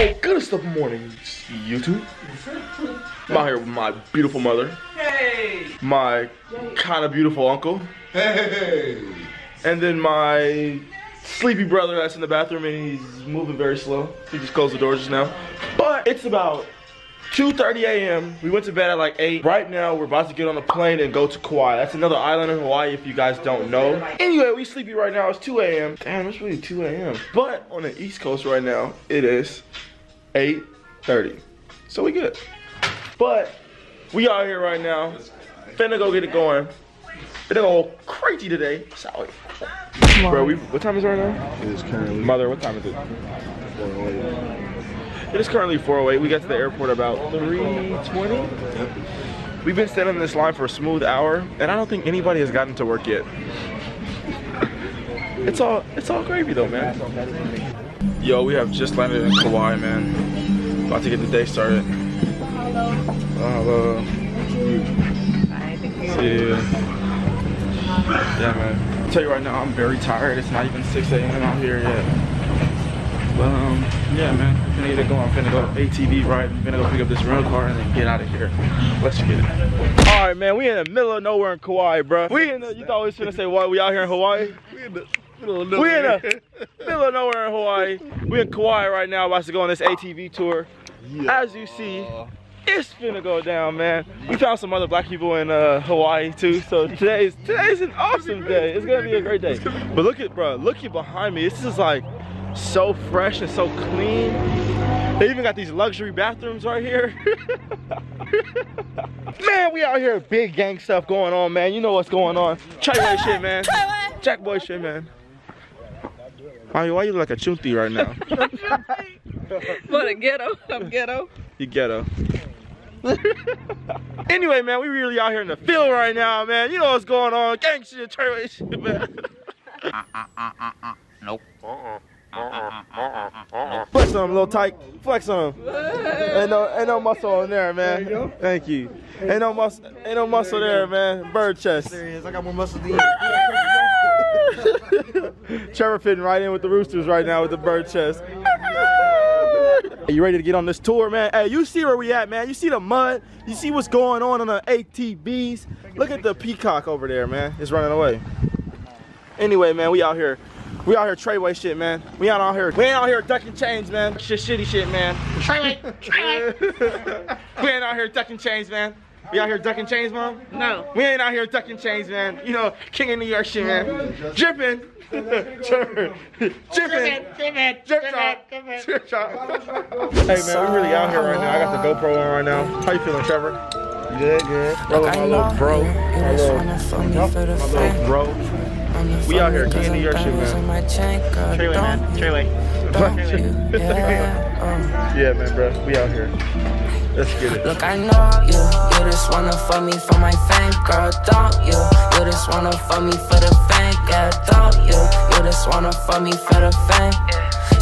Oh, good stuff morning, YouTube. I'm out here with my beautiful mother. Hey! My kind of beautiful uncle. Hey! And then my sleepy brother that's in the bathroom and he's moving very slow. He just closed the door just now. But it's about 2:30 a.m. We went to bed at like 8. Right now, we're about to get on the plane and go to Kauai. That's another island in Hawaii if you guys don't know. Anyway, we sleepy right now. It's 2 a.m. Damn, it's really 2 a.m. But on the East Coast right now, it is 8:30. So we good. But we out here right now. Finna go get it going. Finna go crazy today. Sorry. Bro, what time is it right now? It is currently. Mother, what time is it? 4:08. It is currently 4:08. We got to the airport about 3:20. We've been standing in this line for a smooth hour, and I don't think anybody has gotten to work yet. It's all gravy though, man. Yo, we have just landed in Kauai, man. About to get the day started. Mahalo. See ya. Yeah, man. I'll tell you right now, I'm very tired. It's not even 6 a.m. out here yet. But yeah, man, I'm finna get it going. I'm finna go ATV ride. I'm finna go pick up this rental car and then get out of here. Let's get it. All right, man, we in the middle of nowhere in Kauai, bro. You thought we was finna say, why we out here in Hawaii? We in the middle of nowhere. We in the middle of nowhere in Hawaii. We in Kauai right now, about to go on this ATV tour. Yeah. As you see, it's finna go down, man. We found some other black people in Hawaii too, so today's an awesome day. It's gonna be a great day. But look at, bro, look at behind me. This is like, so fresh and so clean. They even got these luxury bathrooms right here. Man, we out here, big gang stuff going on, man. You know what's going on. Chaiway shit, man. Jack boy shit, man. Why you look like a chunti right now? What a ghetto. I'm ghetto. You ghetto. Anyway, man, we really out here in the field right now, man. You know what's going on. Gang shit, chaiway shit, man. Nope. Flex on him, little tight. Flex on him. Ain't no muscle on there, man. There you go. Thank you. Ain't no muscle there, man. Bird chest. There he is. I got more muscle than you. Trevor fitting right in with the Roosters right now with the bird chest. You ready to get on this tour, man? Hey, you see where we at, man. You see the mud. You see what's going on the ATVs. Look at the peacock over there, man. It's running away. Anyway, man, we out here. We out here Treyway shit, man. We ain't out here ducking chains, man. Shitty shit, man. Treyway. We ain't out here ducking chains, man. We out here ducking chains, mom? No. We ain't out here ducking chains, man. You know, king of New York shit, man. Drippin'. Drippin'. Hey, man, we really out here right now. I got the GoPro on right now. How you feeling, Trevor? Good. My little bro. We out here, candy your shit, man. Treyway, man. Treyway. Yeah, man, bro. We out here. Let's get it. Look, I know you just wanna fuck me for my fame, girl. Don't you just wanna fuck me for the fame, yeah. Don't you just wanna fuck me for the fame.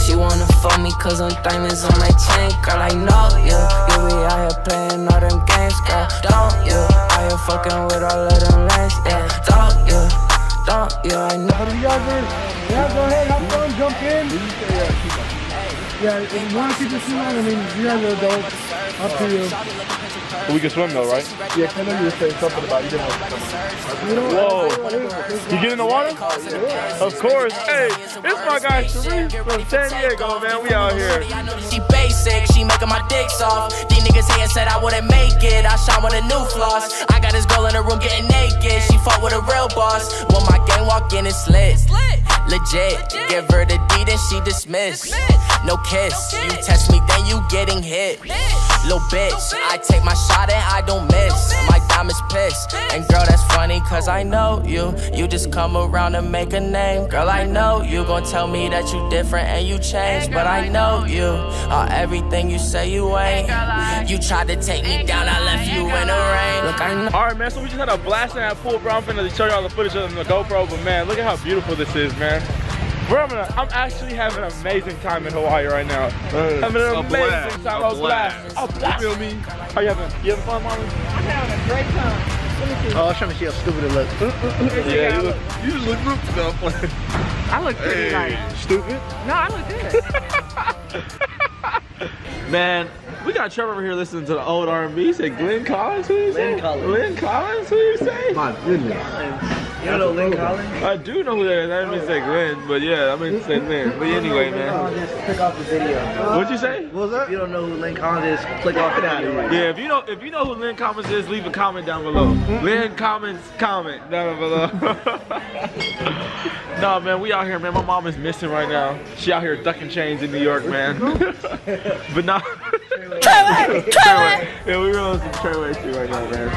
She wanna fuck me cause I'm diamonds on my chain, girl. I know you be out here playing all them games, girl. Don't you out here fucking with all of them lanes, yeah. Don't you. Yeah, I know. Yeah, go ahead, have fun, jump in. Yeah, if you want to keep the swim out, I mean, you guys are adults. Up to you. But we can swim though, right? Yeah, I know you were saying something about you didn't want to swim. Whoa. You get in the water? Yeah. Of course. Hey, it's my guy Sharif from San Diego, man. We out here. She basic, she making my dicks off. These niggas here said I wouldn't make it. I shot with a new floss. I got this girl in the room getting naked. She fought with a real boss. When my gang walk in, it's lit. Legit. Give her the D, then she dismissed. No kiss. You touch me, then you getting hit. Little bitch, I take my shot and I don't miss. My diamonds pissed. And girl, that's funny cause I know you. You just come around and make a name. Girl, I know you gon' tell me that you different and you changed. But I know you are everything you say you ain't. You tried to take me down, I left you in the rain. Look, I know. Alright, man, so we just had a blast in that pool, bro. I'm finna show y'all the footage of the GoPro, but man, look at how beautiful this is, man. Bro, I'm actually having an amazing time in Hawaii right now. Having an amazing time. A blast. A blast. You feel me? How you having? You having fun, Mommy? I'm having a great time. Oh, I was trying to see how stupid it looks. Yeah, you just look stupid. No, I'm playing. I look pretty nice. Stupid? No, I look good. Man, we got Trevor over here listening to the old R&B. Said Lyn Collins. Who you say? Lyn Collins. Lyn Collins. Who you say? My goodness. You don't know Lyn Collins? I do know who that is. I didn't mean to say Glenn, but yeah, I meant to say Lyn. But anyway, man. Just click off the video. What'd you say? What was that? If you don't know who Lyn Collins is, click off the video right now. Yeah, if you know who Lyn Collins is, leave a comment down below. Lyn Collins, comment down below. Nah, man, we out here, man. My mom is missing right now. She out here ducking chains in New York, man. But nah. Trayway! Trayway! Yeah, we rolling some Trayway shit right now, man.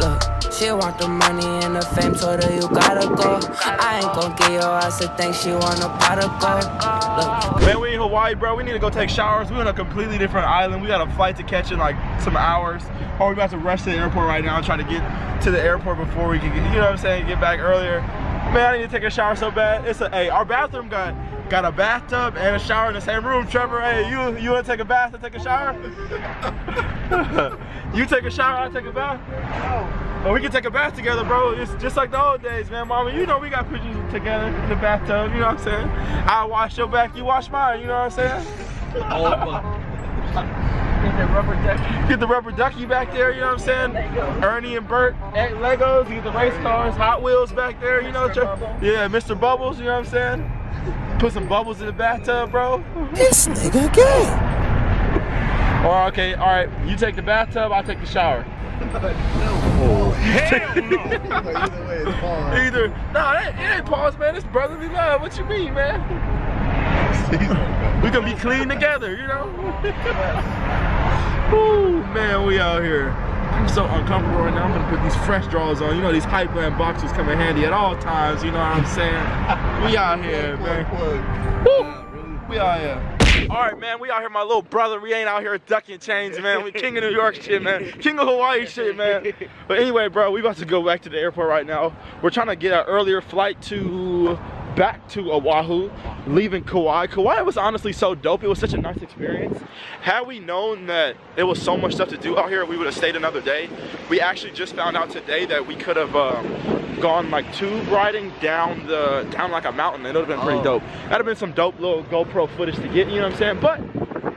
Look. She want the money and the fame, told her you gotta go. I ain't gon' get your ass a thing, she want a pot of gold. Man, we in Hawaii, bro. We need to go take showers. We're on a completely different island. We got a flight to catch in like some hours. Or we about to rush to the airport right now and try to get to the airport before we can get, you know what I'm saying, get back earlier. Man, I need to take a shower so bad. It's a, hey, our bathroom got a bathtub and a shower in the same room. Trevor, hey, you wanna take a bath and take a shower? You take a shower, I take a bath? Oh, we can take a bath together, bro. It's just like the old days, man. Mama, you know we got pictures together in the bathtub, you know what I'm saying? I wash your back, you wash mine, you know what I'm saying? Get the rubber ducky. Get the rubber ducky back there, you know what I'm saying? Ernie and Bert at Legos, get the race cars, Hot Wheels back there, you know? Yeah, Mr. Bubbles, you know what I'm saying? Put some bubbles in the bathtub, bro. This nigga gay. Or okay, all right. You take the bathtub, I'll take the shower. No. Oh, hell no. Either way, it's pause. Either. Nah, it ain't pause, man. It's brotherly love. What you mean, man? We gonna be clean together, you know. Ooh, man, we out here. I'm so uncomfortable right now. I'm gonna put these fresh drawers on. You know these Hype Land boxers come in handy at all times. You know what I'm saying? We out here, man. Woo! We out here. All right, man. We out here, my little brother. We ain't out here ducking chains, man. We king of New York shit, man. King of Hawaii shit, man. But anyway, bro, we about to go back to the airport right now. We're trying to get an earlier flight to back to Oahu, leaving Kauai. Kauai was honestly so dope. It was such a nice experience. Had we known that there was so much stuff to do out here, we would have stayed another day. We actually just found out today that we could have gone like tube riding down like a mountain. It would have been pretty dope. That'd have been some dope little GoPro footage to get, you know what I'm saying? But,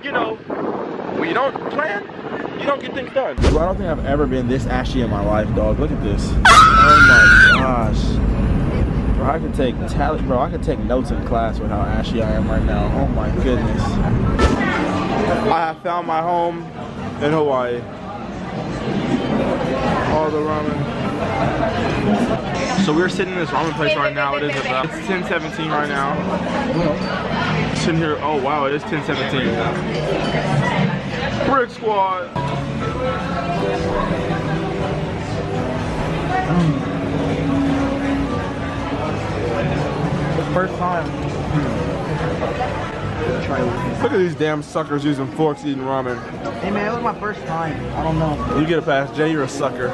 you know, when you don't plan, you don't get things done. Well, I don't think I've ever been this ashy in my life, dog. Look at this. Oh my gosh. Bro, I could take talent, bro. I could take notes in class with how ashy I am right now. Oh my goodness. I have found my home in Hawaii. All the ramen. So we're sitting in this ramen place right now. It is about 10:17 right now. Sitting here. Oh wow, it is 10:17. Brick squad. First time. Look at these damn suckers using forks eating ramen. Hey man, it was my first time. I don't know. You get a pass, Jay, you're a sucker.